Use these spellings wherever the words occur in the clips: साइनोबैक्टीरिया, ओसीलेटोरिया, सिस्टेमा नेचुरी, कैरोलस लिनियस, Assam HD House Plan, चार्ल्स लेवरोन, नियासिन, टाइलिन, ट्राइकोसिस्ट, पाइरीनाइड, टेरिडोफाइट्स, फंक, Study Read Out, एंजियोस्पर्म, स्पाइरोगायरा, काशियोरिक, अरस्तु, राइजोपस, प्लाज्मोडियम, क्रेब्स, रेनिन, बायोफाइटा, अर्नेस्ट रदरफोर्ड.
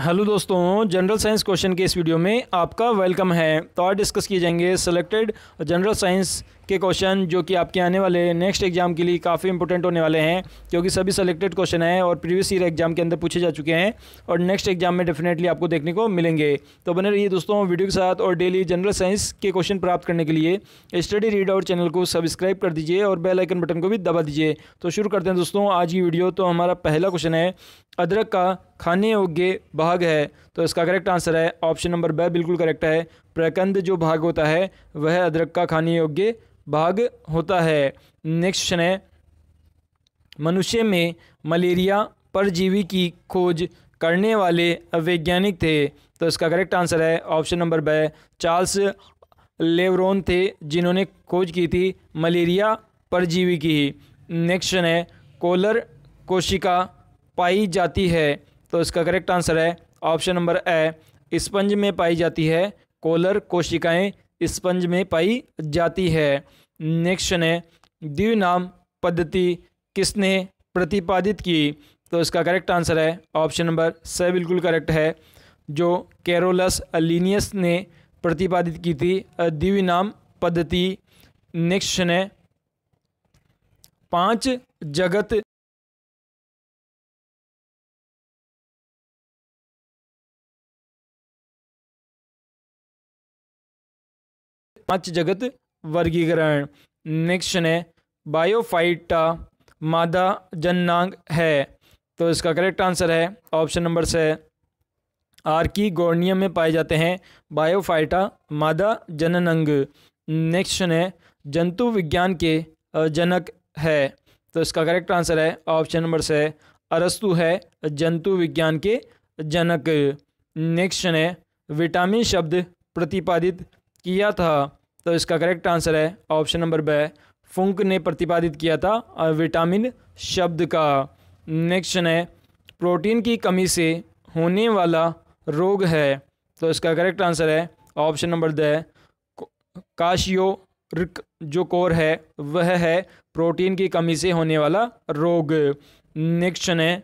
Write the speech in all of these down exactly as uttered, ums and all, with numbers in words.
Hello दोस्तों, general science question के इस वीडियो में आपका वेलकम है। तो आज डिस्कस किए जाएंगे सिलेक्टेड जनरल साइंस के क्वेश्चन जो कि आपके आने वाले नेक्स्ट एग्जाम के लिए काफ़ी इंपॉर्टेंट होने वाले हैं, क्योंकि सभी सिलेक्टेड क्वेश्चन हैं और प्रीवियस ईयर एग्जाम के अंदर पूछे जा चुके हैं और नेक्स्ट एग्जाम में डेफिनेटली आपको देखने को मिलेंगे। तो बने रहिए दोस्तों वीडियो के साथ और डेली जनरल साइंस के क्वेश्चन प्राप्त करने के लिए स्टडी रीड आउट चैनल को सब्सक्राइब कर दीजिए और बेल आइकन बटन को भी दबा दीजिए। तो शुरू करते हैं दोस्तों आज की वीडियो। तो हमारा पहला क्वेश्चन है, अदरक का खाने योग्य भाग है। तो इसका करेक्ट आंसर है ऑप्शन नंबर बी, बिल्कुल करेक्ट है। प्रकंद जो भाग होता है वह अदरक का खाने योग्य भाग होता है। नेक्स्ट क्वेश्चन है, मनुष्य में मलेरिया परजीवी की खोज करने वाले वैज्ञानिक थे। तो इसका करेक्ट आंसर है option number B, चार्ल्स लेवरोन थे जिन्होंने खोज की थी मलेरिया परजीवी की। नेक्स्ट क्वेश्चन है, कोलर कोशिका पाई जाती है। तो इसका करेक्ट आंसर है ऑप्शन नंबर ए, स्पंज में पाई जाती है। कोलर कोशिकाएं स्पंज में पाई जाती है। नेक्स्ट है, द्विनाम पद्धति किसने प्रतिपादित की। तो इसका करेक्ट आंसर है ऑप्शन नंबर सी, बिल्कुल करेक्ट है, जो कैरोलस लिनियस ने प्रतिपादित की थी द्विनाम पद्धति। नेक्स्ट है, पांच जगत पांच जगत वर्गीकरण। नेक्स्ट है, बायोफाइटा मादा जननांग है। तो इसका करेक्ट आंसर है option number C, archegonium में पाए जाते हैं बायोफाइटा मादा जननांग। नेक्स्ट है, जंतु विज्ञान के जनक है। तो इसका करेक्ट आंसर है ऑप्शन नंबर से, अरस्तु है जंतु विज्ञान के जनक। नेक्स्ट है, विटामिन शब्द प्रतिपादित किया था। तो इसका करेक्ट आंसर है ऑप्शन नंबर बी, फंक ने प्रतिपादित किया था विटामिन शब्द का। नेक्स्ट है, प्रोटीन की कमी से होने वाला रोग है। तो इसका करेक्ट आंसर है ऑप्शन नंबर डी, काशियोरिक जो कोर है वह है प्रोटीन की कमी से होने वाला रोग। नेक्स्ट है,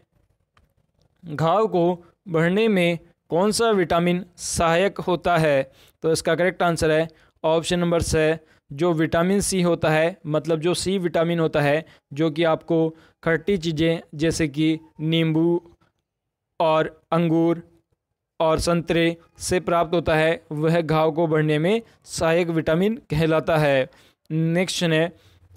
घाव को बढ़ने में कौन सा विटामिन सहायक होता है। तो इसका करेक्ट आंसर है ऑप्शन नंबर सी, जो विटामिन सी होता है, मतलब जो सी विटामिन होता है जो कि आपको खट्टी चीज़ें जैसे कि नींबू और अंगूर और संतरे से प्राप्त होता है, वह घाव को बढ़ने में सहायक विटामिन कहलाता है। नेक्स्ट है,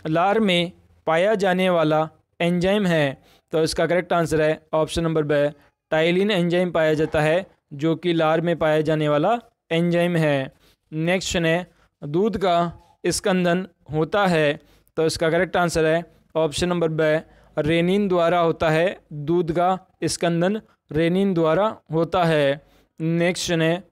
लार में पाया जाने वाला एंजाइम है। तो इसका करेक्ट आंसर है option number B, टाइलिन enzyme पाया जाता है जो कि लार में पाया जाने वाला एंजाइम है। नेक्स्ट है, दूध का स्कंदन होता है। तो इसका करेक्ट आंसर है ऑप्शन नंबर बी, रेनिन द्वारा होता है। दूध का स्कंदन रेनिन द्वारा होता है। नेक्स्ट है,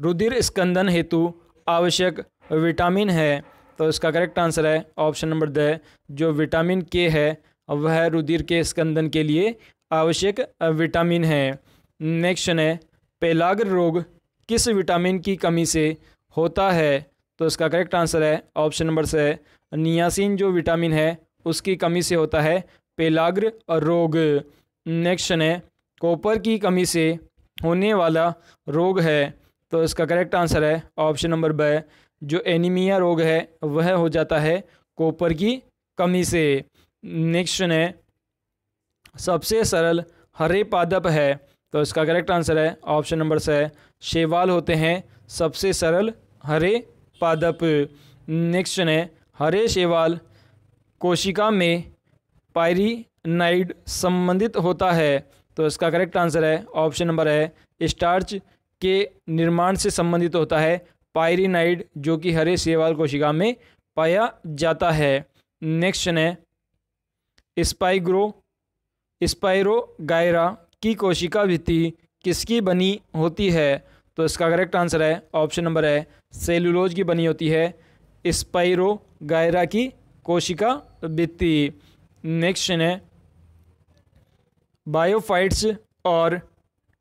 रुधिर स्कंदन हेतु आवश्यक विटामिन है। तो इसका करेक्ट आंसर है ऑप्शन नंबर डी, जो विटामिन के है वह रुधिर के स्कंदन के लिए आवश्यक विटामिन है। नेक्स्ट है, पेलाग्र रोग किस विटामिन की कमी से होता है। तो इसका करेक्ट आंसर है ऑप्शन नंबर से, नियासिन जो विटामिन है उसकी कमी से होता है पेलाग्र रोग। नेक्स्ट है, कॉपर की कमी से होने वाला रोग है। तो इसका करेक्ट आंसर है ऑप्शन नंबर बी, जो एनीमिया रोग है वह हो जाता है कॉपर की कमी से। नेक्स्ट है, सबसे सरल हरे पादप है। तो इसका करेक्ट आंसर है ऑप्शन नंबर से, शैवाल होते हैं सबसे सरल हरे पादप। नेक्स्ट है, हरे शैवाल कोशिका में पाइरीनाइड संबंधित होता है। तो इसका करेक्ट आंसर है ऑप्शन नंबर है, स्टार्च के निर्माण से संबंधित होता है पाइरीनाइड जो कि हरे शैवाल कोशिका में पाया जाता है। नेक्स्ट है, स्पाइग्रो स्पाइरोगायरा की कोशिका भित्ति किसकी बनी होती है। तो इसका करेक्ट आंसर है ऑप्शन नंबर है, सेलुलोज की बनी होती है स्पाइरोगायरा की कोशिका भित्ति। नेक्स्ट है, बायोफाइट्स और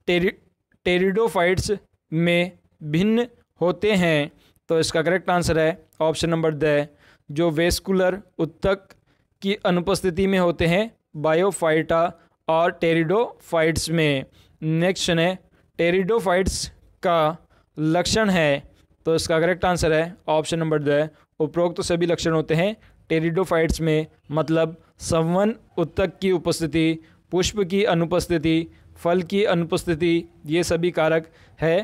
टेरि टेरिडोफाइट्स में भिन्न होते हैं। तो इसका करेक्ट आंसर है ऑप्शन नंबर डी, जो वेस्कुलर ऊतक की अनुपस्थिति में होते हैं बायोफाइटा और टेरिडोफाइट्स में। नेक्स्ट है टेरिडोफाइट्स का लक्षण है, तो इसका करेक्ट आंसर है ऑप्शन नंबर दो है उपरोक्त तो सभी लक्षण होते हैं टेरिडोफाइट्स में, मतलब संवन उत्तक की उपस्थिति, पुष्प की अनुपस्थिति, फल की अनुपस्थिति, ये सभी कारक है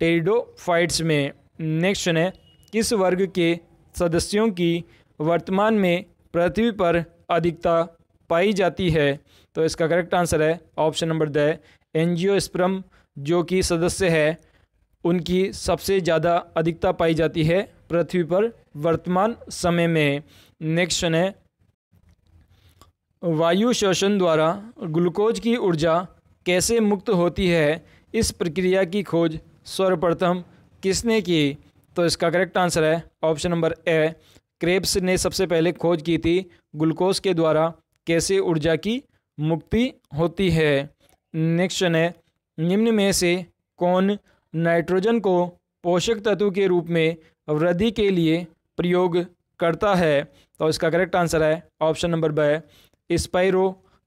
टेरिडोफाइट्स में। नेक्स्ट है किस वर्ग के सदस्यों की वर्तमान में पृथ्वी पर अधिकता पाई जाती है, तो इसका करेक्ट आंसर है ऑप्शन नंबर द एंजियोस्पर्म जो कि सदस्य है उनकी सबसे ज़्यादा अधिकता पाई जाती है पृथ्वी पर वर्तमान समय में। नेक्स्ट है वायु श्वसन द्वारा ग्लूकोज की ऊर्जा कैसे मुक्त होती है, इस प्रक्रिया की खोज सर्वप्रथम किसने की, तो इसका करेक्ट आंसर है ऑप्शन नंबर ए क्रेब्स ने सबसे पहले खोज की थी ग्लूकोज के द्वारा कैसे ऊर्जा की मुक्ति होती है। नेक्स्ट है निम्न में से कौन नाइट्रोजन को पोषक तत्व के रूप में वृद्धि के लिए प्रयोग करता है, तो इसका करेक्ट आंसर है ऑप्शन नंबर बी स्पाइरो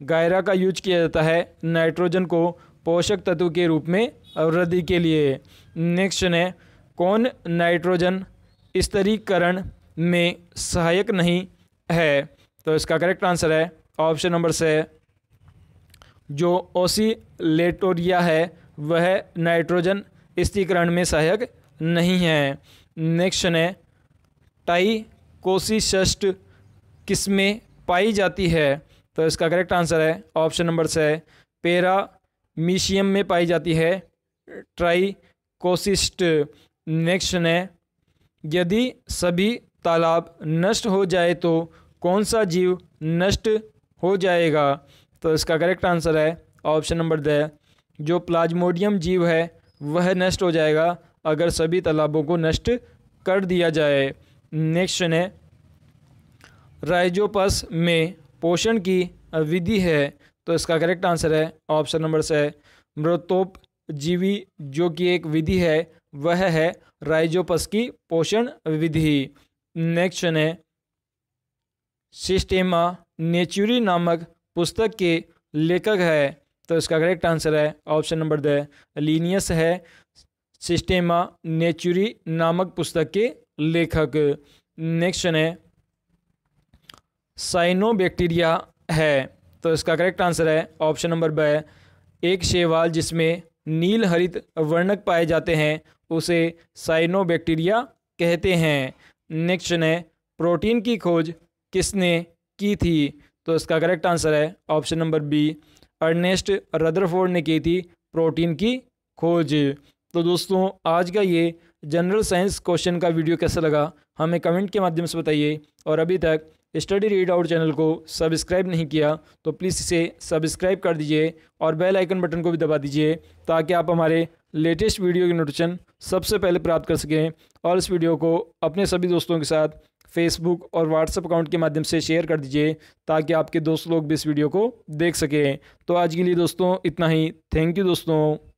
गायरा का यूज किया जाता है नाइट्रोजन को पोषक तत्व के रूप में वृद्धि के लिए। नेक्स्ट है कौन नाइट्रोजन स्तरीकरण में सहायक नहीं है, तो इसका करेक्ट आंसर है ऑप्शन नंबर से जो ओसीलेटोरिया है वह नाइट्रोजन स्थिरीकरण में सहायक नहीं है। नेक्स्ट है टाइकोसिस्ट किसमें पाई जाती है, तो इसका करेक्ट आंसर है ऑप्शन नंबर से पेरामीशियम में पाई जाती है ट्राइकोसिस्ट। नेक्स्ट है यदि सभी तालाब नष्ट हो जाए तो कौन सा जीव नष्ट हो जाएगा, तो इसका करेक्ट आंसर है ऑप्शन नंबर द जो प्लाज्मोडियम जीव है वह नष्ट हो जाएगा अगर सभी तालाबों को नष्ट कर दिया जाए। नेक्स्ट है राइजोपस में पोषण की विधि है, तो इसका करेक्ट आंसर है ऑप्शन नंबर से मृतोपजीवी जो कि एक विधि है वह है राइजोपस की पोषण विधि। नेक्स्ट है सिस्टेमा नेचुरी नामक पुस्तक के लेखक है, तो इसका करेक्ट आंसर है ऑप्शन नंबर द लिनियस है सिस्टेमा नेचुरी नामक पुस्तक के लेखक। नेक्स्ट है साइनोबैक्टीरिया है, तो इसका करेक्ट आंसर है ऑप्शन नंबर ब एक शैवाल जिसमें नील हरित वर्णक पाए जाते हैं उसे साइनोबैक्टीरिया कहते हैं। नेक्स्ट है प्रोटीन की खोज किसने की थी, तो इसका करेक्ट आंसर है option number B अर्नेस्ट रदरफोर्ड ने की थी प्रोटीन की खोज। तो दोस्तों आज का ये जनरल साइंस क्वेश्चन का वीडियो कैसा लगा हमें कमेंट के माध्यम से बताइए, और अभी तक स्टडी रीड आउट चैनल को सब्सक्राइब नहीं किया तो प्लीज़ इसे सब्सक्राइब कर दीजिए और बेल आइकन बटन को भी दबा दीजिए ताकि आप हमारे लेटेस्ट वीडियो की नोटिफिकेशन सबसे पहले प्राप्त कर सकें, और इस वीडियो को अपने सभी दोस्तों के साथ फेसबुक और व्हाट्सएप अकाउंट के माध्यम से शेयर कर दीजिए ताकि आपके दोस्त लोग भी इस वीडियो को देख सकें। तो आज के लिए दोस्तों इतना ही, थैंक यू दोस्तों।